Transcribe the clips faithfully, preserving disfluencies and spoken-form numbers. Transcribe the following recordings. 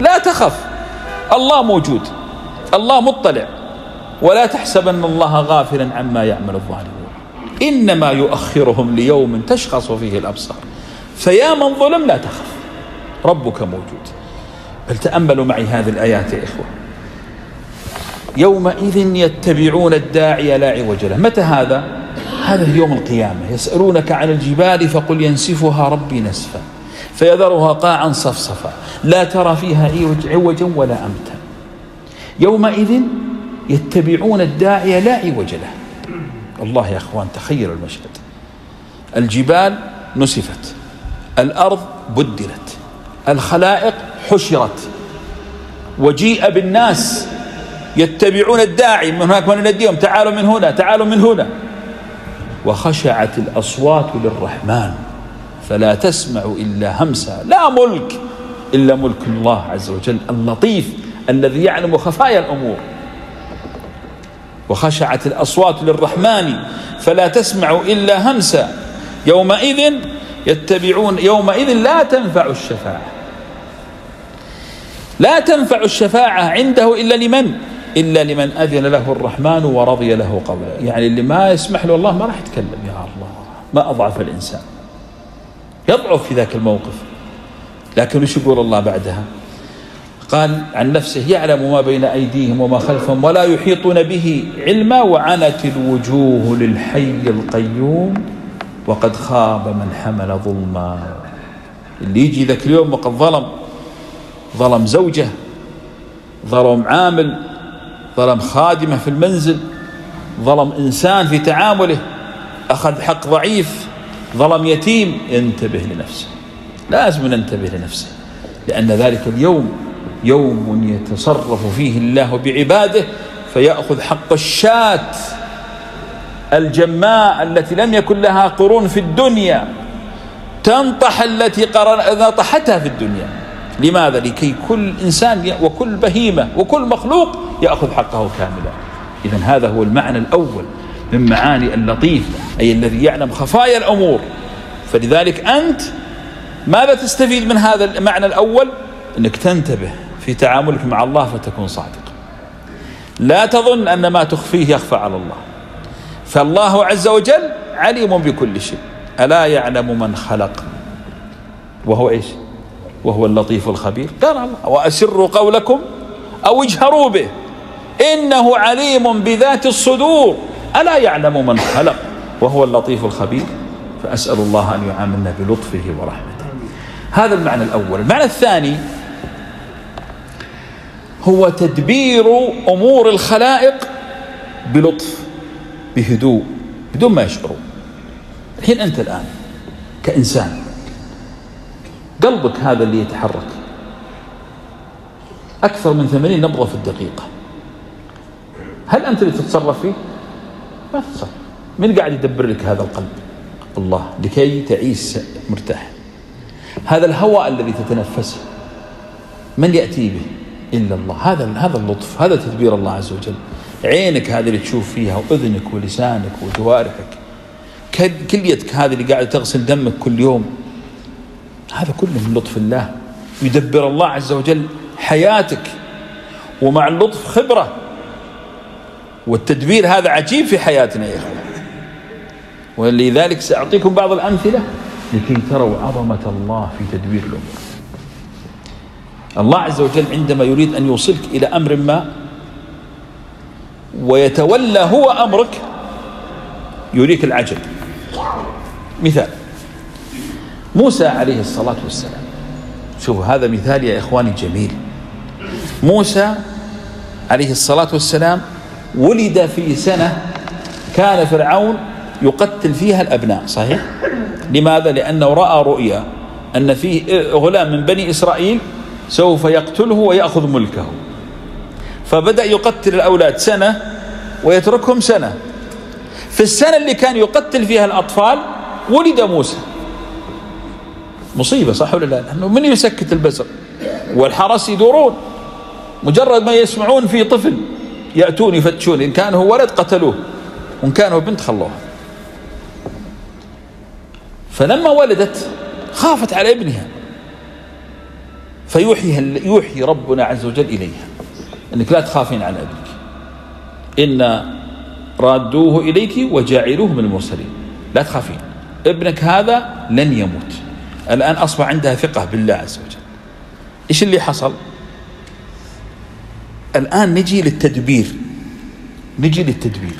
لا تخف، الله موجود، الله مطلع، ولا تحسب أن الله غافلا عما يعمل الظالمون، إنما يؤخرهم ليوم تشخص فيه الأبصار، فيا من ظلم لا تخف ربك موجود. بل تأملوا معي هذه الآيات يا إخوة. يومئذ يتبعون الداعي لا عوج له. متى هذا؟ هذا يوم القيامة. يسألونك عن الجبال فقل ينسفها ربي نسفا فيذرها قاعا صفصفا لا ترى فيها عوجا ولا أمتا. يومئذ يتبعون الداعي لا عوج له. الله يا أخوان تخيل المشهد. الجبال نسفت، الأرض بدلت، الخلائق حشرت، وجيء بالناس يتبعون الداعي، من هناك من يناديهم تعالوا من هنا تعالوا من هنا، وخشعت الأصوات للرحمن فلا تسمع إلا همسا. لا ملك إلا ملك الله عز وجل اللطيف الذي يعلم خفايا الأمور. وخشعت الأصوات للرحمن فلا تسمع إلا همسا. يومئذ يتبعون يومئذ لا تنفع الشفاعة، لا تنفع الشفاعة عنده إلا لمن إلا لمن أذن له الرحمن ورضي له قوله. يعني اللي ما يسمح له الله ما راح يتكلم. يا الله ما أضعف الإنسان، يضعف في ذاك الموقف. لكن وش يقول الله بعدها؟ قال عن نفسه يعلم ما بين أيديهم وما خلفهم ولا يحيطون به علما وعنت الوجوه للحي القيوم وقد خاب من حمل ظلما. اللي يجي ذاك اليوم وقد ظلم، ظلم زوجه، ظلم عامل، ظلم خادمة في المنزل، ظلم إنسان في تعامله، أخذ حق ضعيف، ظلم يتيم. انتبه لنفسه، لازم ننتبه لنفسه، لأن ذلك اليوم يوم يتصرف فيه الله بعباده فيأخذ حق الشاة الجماء التي لم يكن لها قرون في الدنيا، تنطح التي نطحتها في الدنيا. لماذا؟ لكي كل إنسان وكل بهيمة وكل مخلوق يأخذ حقه كاملا. إذن هذا هو المعنى الأول من معاني اللطيف، أي الذي يعلم خفايا الأمور. فلذلك أنت ماذا تستفيد من هذا المعنى الأول؟ أنك تنتبه في تعاملك مع الله فتكون صادقا، لا تظن أن ما تخفيه يخفى على الله، فالله عز وجل عليم بكل شيء. ألا يعلم من خلق وهو إيش؟ وهو اللطيف الخبير. قال الله وأسروا قولكم أو اجهروا به إنه عليم بذات الصدور ألا يعلم من خلق وهو اللطيف الخبير. فأسأل الله أن يعاملنا بلطفه ورحمته. هذا المعنى الأول. المعنى الثاني هو تدبير أمور الخلائق بلطف، بهدوء، بدون ما يشعروا. الحين أنت الآن كإنسان قلبك هذا اللي يتحرك أكثر من ثمانين نبضة في الدقيقة، هل أنت اللي تتصرف فيه؟ ما تتصرف. من قاعد يدبر لك هذا القلب؟ الله، لكي تعيش مرتاح. هذا الهواء الذي تتنفسه من يأتي به؟ إلا الله. هذا هذا اللطف، هذا تدبير الله عز وجل. عينك هذه اللي تشوف فيها، وأذنك ولسانك وجوارحك، كليتك هذه اللي قاعد تغسل دمك كل يوم، هذا كله من لطف الله. يدبر الله عز وجل حياتك، ومع اللطف خبرة، والتدبير هذا عجيب في حياتنا يا إخوة. ولذلك سأعطيكم بعض الأمثلة لكي تروا عظمة الله في تدبير الأمور. الله عز وجل عندما يريد أن يوصلك إلى أمر ما ويتولى هو أمرك يريك العجب. مثال موسى عليه الصلاة والسلام، شوفوا هذا مثال يا إخواني جميل. موسى عليه الصلاة والسلام ولد في سنة كان فرعون يقتل فيها الأبناء، صحيح؟ لماذا؟ لأنه رأى رؤيا أن فيه غلام من بني إسرائيل سوف يقتله ويأخذ ملكه، فبدأ يقتل الأولاد سنة ويتركهم سنة. في السنة اللي كان يقتل فيها الأطفال ولد موسى. مصيبة، صح ولا لا؟ لأنه من يسكت البزر والحرس يدورون، مجرد ما يسمعون في طفل يأتون يفتشون، إن كان هو ولد قتلوه وإن كان هو بنت خلوها. فلما ولدت خافت على ابنها فيوحي يوحي ربنا عز وجل إليها أنك لا تخافين عن أبيك إن رادوه إليك وجاعلوه من المرسلين. لا تخافين، ابنك هذا لن يموت. الآن أصبح عندها ثقة بالله عز وجل. إيش اللي حصل؟ الآن نجي للتدبير، نجي للتدبير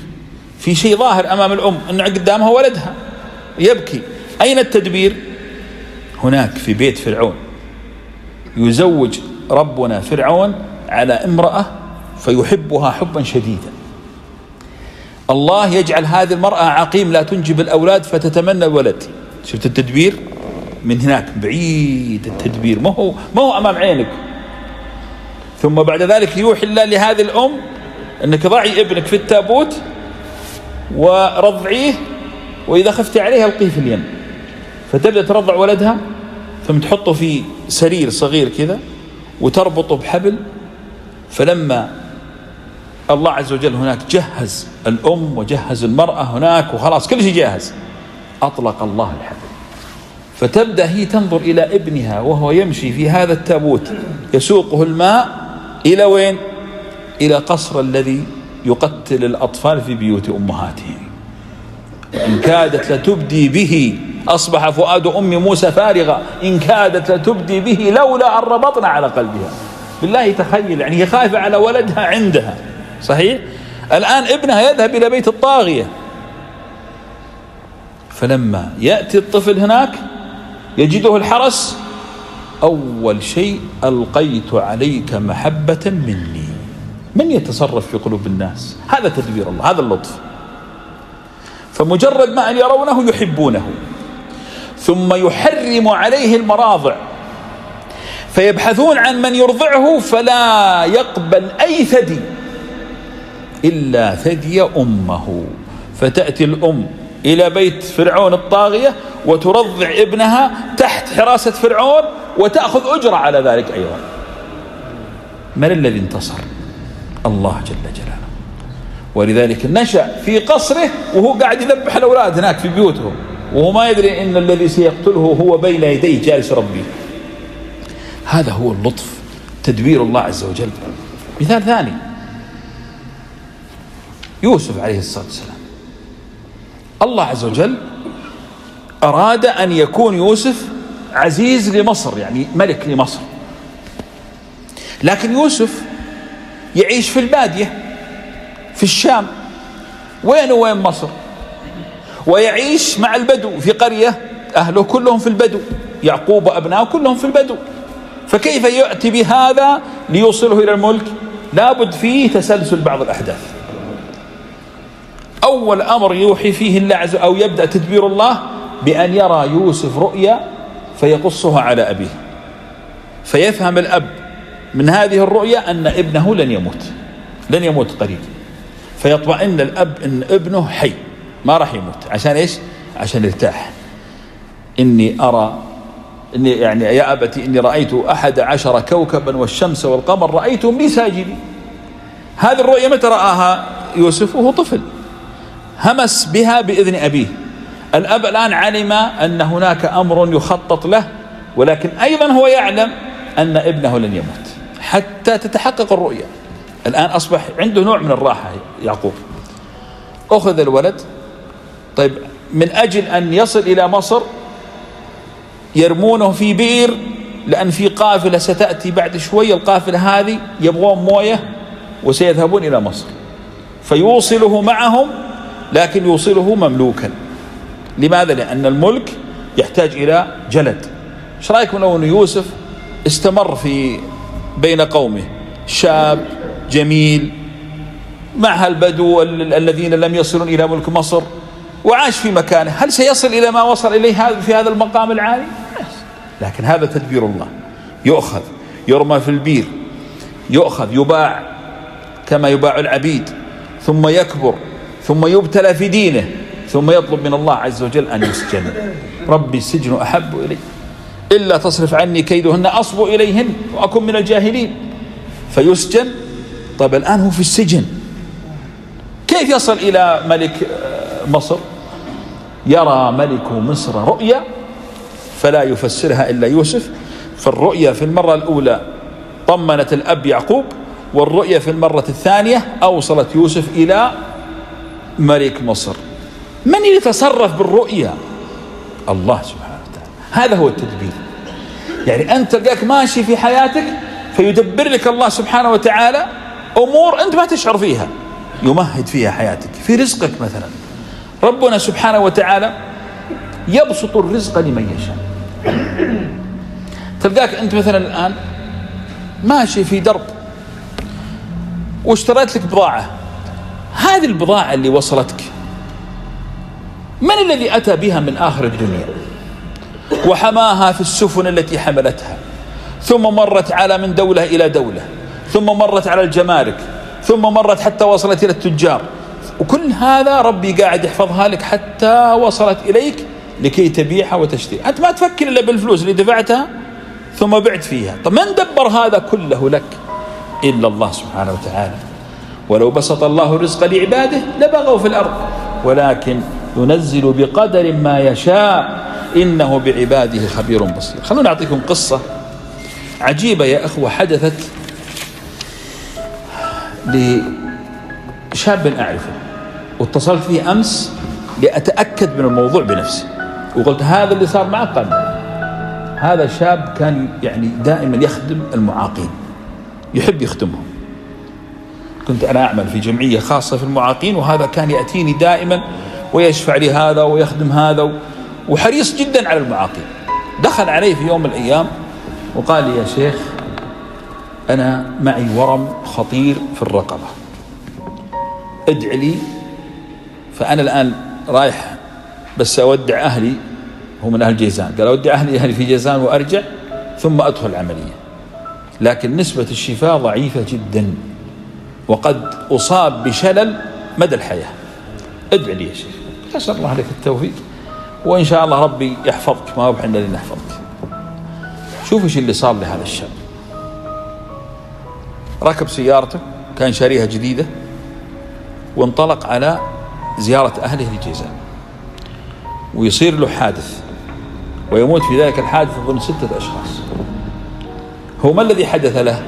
في شيء ظاهر أمام الأم أن قدامها ولدها يبكي. أين التدبير؟ هناك في بيت فرعون يزوج ربنا فرعون على امرأة فيحبها حبا شديدا. الله يجعل هذه المرأة عقيم لا تنجب الأولاد فتتمنى الولد. شفت التدبير؟ من هناك بعيد التدبير، ما هو ما هو أمام عينك. ثم بعد ذلك يوحي الله لهذه الأم أنك ضعي ابنك في التابوت ورضعيه، وإذا خفت عليه ألقيه في اليم. فتبدأ ترضع ولدها ثم تحطه في سرير صغير كذا وتربطه بحبل. فلما الله عز وجل هناك جهز الأم وجهز المرأة هناك وخلاص كل شيء جاهز، أطلق الله الحبل. فتبدأ هي تنظر إلى ابنها وهو يمشي في هذا التابوت يسوقه الماء إلى وين؟ إلى قصر الذي يقتل الأطفال في بيوت أمهاتهم. إن كادت لتبدي به، أصبح فؤاد أم موسى فارغة، إن كادت لتبدي به لولا أن ربطنا على قلبها. بالله تخيل، يعني هي خايفة على ولدها عندها، صحيح؟ الآن ابنها يذهب إلى بيت الطاغية، فلما يأتي الطفل هناك يجده الحرس. أول شيء ألقيت عليك محبة مني. من يتصرف في قلوب الناس؟ هذا تدبير الله، هذا اللطف. فمجرد ما أن يرونه يحبونه، ثم يحرم عليه المراضع فيبحثون عن من يرضعه، فلا يقبل أي ثدي إلا ثدي أمه. فتأتي الأم إلى بيت فرعون الطاغية وترضع ابنها تحت حراسة فرعون وتأخذ أجرة على ذلك أيضا. من الذي انتصر؟ الله جل جلاله. ولذلك نشأ في قصره وهو قاعد يذبح الأولاد هناك في بيوتهم، وهو ما يدري إن الذي سيقتله هو بين يديه جالس ربي. هذا هو اللطف، تدبير الله عز وجل. مثال ثاني، يوسف عليه الصلاة والسلام. الله عز وجل أراد أن يكون يوسف عزيز لمصر، يعني ملك لمصر، لكن يوسف يعيش في البادية في الشام، وين وين مصر، ويعيش مع البدو في قرية، أهله كلهم في البدو، يعقوب وأبنائه كلهم في البدو. فكيف يأتي بهذا ليوصله إلى الملك؟ لابد فيه تسلسل بعض الأحداث. أول أمر يوحي فيه الله عز وجل أو يبدأ تدبير الله بأن يرى يوسف رؤيا فيقصها على أبيه، فيفهم الأب من هذه الرؤيا أن ابنه لن يموت، لن يموت قريب، فيطمئن الأب أن ابنه حي ما راح يموت. عشان إيش؟ عشان يرتاح. إني أرى إني يعني يا أبتي إني رأيت أحد عشر كوكبا والشمس والقمر رأيتهم لي ساجدين. هذه الرؤيا متى رآها يوسف؟ وهو طفل، همس بها بإذن أبيه. الأب الآن علم أن هناك أمر يخطط له، ولكن أيضا هو يعلم أن ابنه لن يموت حتى تتحقق الرؤيا. الآن أصبح عنده نوع من الراحة يعقوب. أخذ الولد، طيب من أجل أن يصل إلى مصر يرمونه في بئر، لأن في قافلة ستأتي بعد شوية، القافلة هذه يبغون موية وسيذهبون إلى مصر. فيوصله معهم، لكن يوصله مملوكا. لماذا؟ لأن الملك يحتاج إلى جلد. إيش رأيكم لو أن يوسف استمر في بين قومه، شاب جميل مع البدو الذين لم يصلون إلى ملك مصر، وعاش في مكانه، هل سيصل إلى ما وصل إليه في هذا المقام العالي؟ لكن هذا تدبير الله. يؤخذ يرمى في البير، يؤخذ يباع كما يباع العبيد، ثم يكبر، ثم يبتلى في دينه، ثم يطلب من الله عز وجل أن يسجن. ربي السجن أحب إلي إلا تصرف عني كيدهن أصب إليهن وأكون من الجاهلين. فيسجن. طب الآن هو في السجن، كيف يصل إلى ملك مصر؟ يرى ملك مصر رؤيا فلا يفسرها إلا يوسف، فالرؤية في المرة الأولى طمنت الأب يعقوب، والرؤية في المرة الثانية أوصلت يوسف إلى ملك مصر. من يتصرف بالرؤية؟ الله سبحانه وتعالى. هذا هو التدبير. يعني أنت تلقاك ماشي في حياتك فيدبر لك الله سبحانه وتعالى أمور أنت ما تشعر فيها، يمهد فيها حياتك. في رزقك مثلا، ربنا سبحانه وتعالى يبسط الرزق لمن يشاء. تلقاك أنت مثلا الآن ماشي في درب واشتريت لك بضاعة، هذه البضاعة اللي وصلتك من الذي أتى بها من آخر الدنيا وحماها في السفن التي حملتها، ثم مرت على من دولة إلى دولة، ثم مرت على الجمارك، ثم مرت حتى وصلت إلى التجار، وكل هذا ربي قاعد يحفظها لك حتى وصلت إليك لكي تبيعها وتشتري. أنت ما تفكر إلا بالفلوس اللي دفعتها ثم بعت فيها. طب من دبر هذا كله لك إلا الله سبحانه وتعالى؟ ولو بسط الله الرزق لعباده لبغوا في الأرض ولكن ينزل بقدر ما يشاء إنه بعباده خبير بصير. خلونا أعطيكم قصة عجيبة يا أخوة حدثت لشاب أعرفه، واتصلت فيه أمس لأتأكد من الموضوع بنفسي، وقلت هذا اللي صار معه. قال هذا الشاب كان يعني دائما يخدم المعاقين، يحب يخدمهم. كنت أنا أعمل في جمعية خاصة في المعاقين، وهذا كان يأتيني دائما ويشفع لي هذا ويخدم هذا، وحريص جدا على المعاقين. دخل علي في يوم من الأيام وقال لي يا شيخ أنا معي ورم خطير في الرقبة، ادعي لي. فأنا الآن رايح بس أودع أهلي، هو من أهل جيزان، قال أودع أهلي أهلي في جيزان وأرجع ثم أدخل العملية، لكن نسبة الشفاء ضعيفة جدا وقد أصاب بشلل مدى الحياة. ادعي لي يا شيخ. أسأل الله لك التوفيق وإن شاء الله ربي يحفظك، ما هو بحنا اللي نحفظك. شوفوا ايش اللي صار لهذا الشاب. ركب سيارته، كان شاريها جديدة، وانطلق على زيارة أهله لجيزان، ويصير له حادث ويموت في ذلك الحادث ضمن ستة أشخاص. هو ما الذي حدث له؟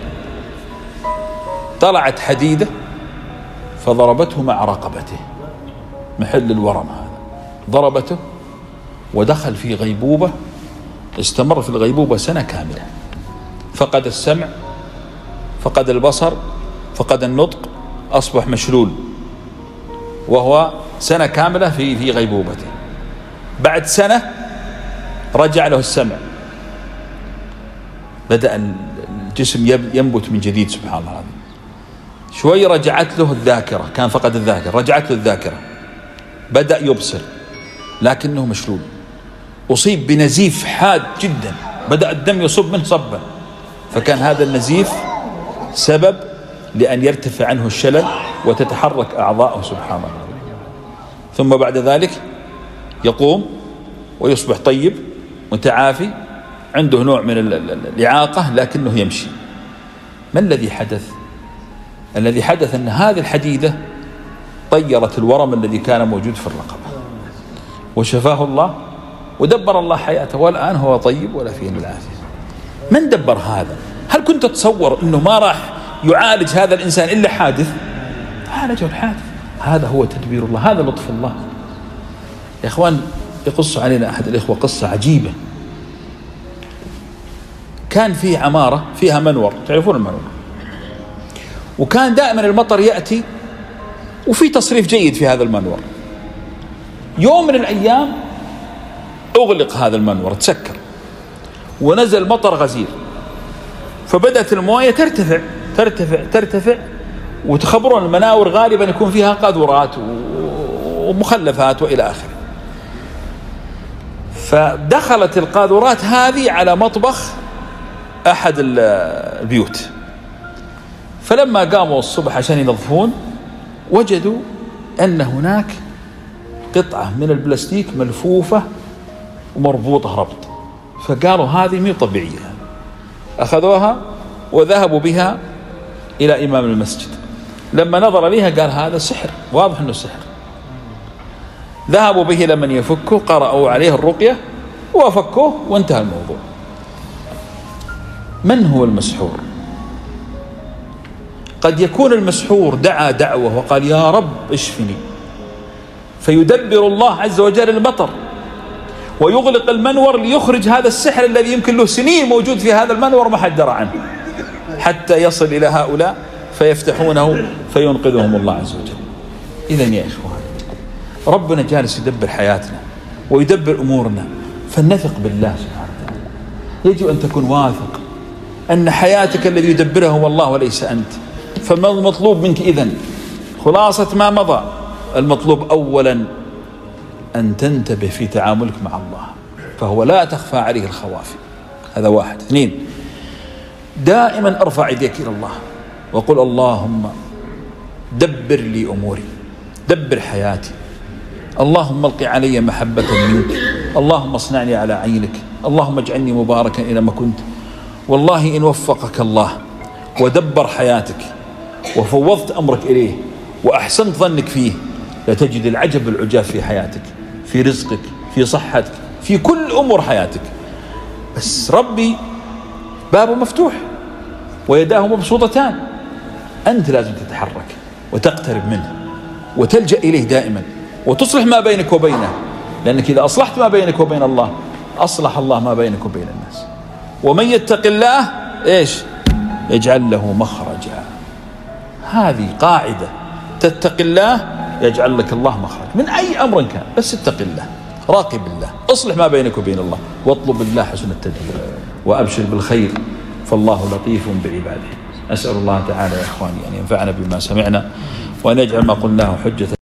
طلعت حديدة فضربته مع رقبته، محل الورم هذا، ضربته ودخل في غيبوبة، استمر في الغيبوبة سنة كاملة، فقد السمع، فقد البصر، فقد النطق، أصبح مشلول، وهو سنة كاملة في في غيبوبته. بعد سنة رجع له السمع، بدأ الجسم ينبت من جديد سبحان الله. شوي رجعت له الذاكرة، كان فقد الذاكرة، رجعت له الذاكرة، بدأ يبصر لكنه مشلول. أصيب بنزيف حاد جدا، بدأ الدم يصب منه صبا، فكان هذا النزيف سبب لأن يرتفع عنه الشلل وتتحرك أعضاؤه سبحان الله. ثم بعد ذلك يقوم ويصبح طيب متعافي، عنده نوع من الإعاقة لكنه يمشي. ما الذي حدث؟ الذي حدث أن هذه الحديدة طيرت الورم الذي كان موجود في الرقبة، وشفاه الله ودبر الله حياته، والآن هو طيب ولا فيه إلا العافية. من دبر هذا؟ هل كنت تتصور أنه ما راح يعالج هذا الإنسان إلا حادث؟ عالجه الحادث. هذا هو تدبير الله، هذا لطف الله يا إخوان. يقص علينا أحد الإخوة قصة عجيبة. كان في عمارة فيها منور، تعرفون المنور، وكان دائما المطر يأتي وفي تصريف جيد في هذا المنور. يوم من الأيام أغلق هذا المنور، تسكر، ونزل مطر غزير، فبدأت المويه ترتفع ترتفع ترتفع. وتخبرون المناور غالبا يكون فيها قاذورات ومخلفات وإلى آخره. فدخلت القاذورات هذه على مطبخ أحد البيوت، فلما قاموا الصبح عشان ينظفون وجدوا أن هناك قطعة من البلاستيك ملفوفة ومربوطة ربط، فقالوا هذه مو طبيعية. أخذوها وذهبوا بها إلى إمام المسجد، لما نظر لها قال هذا سحر، واضح أنه سحر. ذهبوا به لمن يفكه، قرأوا عليه الرقية وفكوه وانتهى الموضوع. من هو المسحور؟ قد يكون المسحور دعا دعوة وقال يا رب اشفني، فيدبر الله عز وجل المطر ويغلق المنور ليخرج هذا السحر الذي يمكن له سنين موجود في هذا المنور ما حد درى عنه، حتى يصل إلى هؤلاء فيفتحونه فينقذهم الله عز وجل. إذن يا إخوان، ربنا جالس يدبر حياتنا ويدبر أمورنا، فلنثق بالله سبحانه وتعالى. يجب أن تكون واثق أن حياتك الذي يدبرها هو الله وليس أنت. فما المطلوب منك إذن؟ خلاصة ما مضى، المطلوب أولا أن تنتبه في تعاملك مع الله، فهو لا تخفى عليه الخوافي. هذا واحد. اثنين، دائما أرفع يديك إلى الله وقل اللهم دبر لي أموري، دبر حياتي، اللهم القي علي محبة منك، اللهم اصنعني على عينك، اللهم اجعلني مباركا إلى ما كنت. والله إن وفقك الله ودبر حياتك وفوضت أمرك إليه وأحسنت ظنك فيه، لتجد العجب العجاب في حياتك، في رزقك، في صحتك، في كل أمور حياتك. بس ربي بابه مفتوح ويداه مبسوطتان، أنت لازم تتحرك وتقترب منه وتلجأ إليه دائما وتصلح ما بينك وبينه، لأنك إذا أصلحت ما بينك وبين الله أصلح الله ما بينك وبين الناس. ومن يتق الله إيش؟ يجعل له مخرجا. هذه قاعدة، تتق الله يجعل لك الله مخرج من أي أمر كان. بس اتق الله، راقب الله، أصلح ما بينك وبين الله، واطلب الله حسن التدبير، وأبشر بالخير فالله لطيف بعباده. أسأل الله تعالى يا إخواني أن ينفعنا بما سمعنا وأن يجعل ما قلناه حجة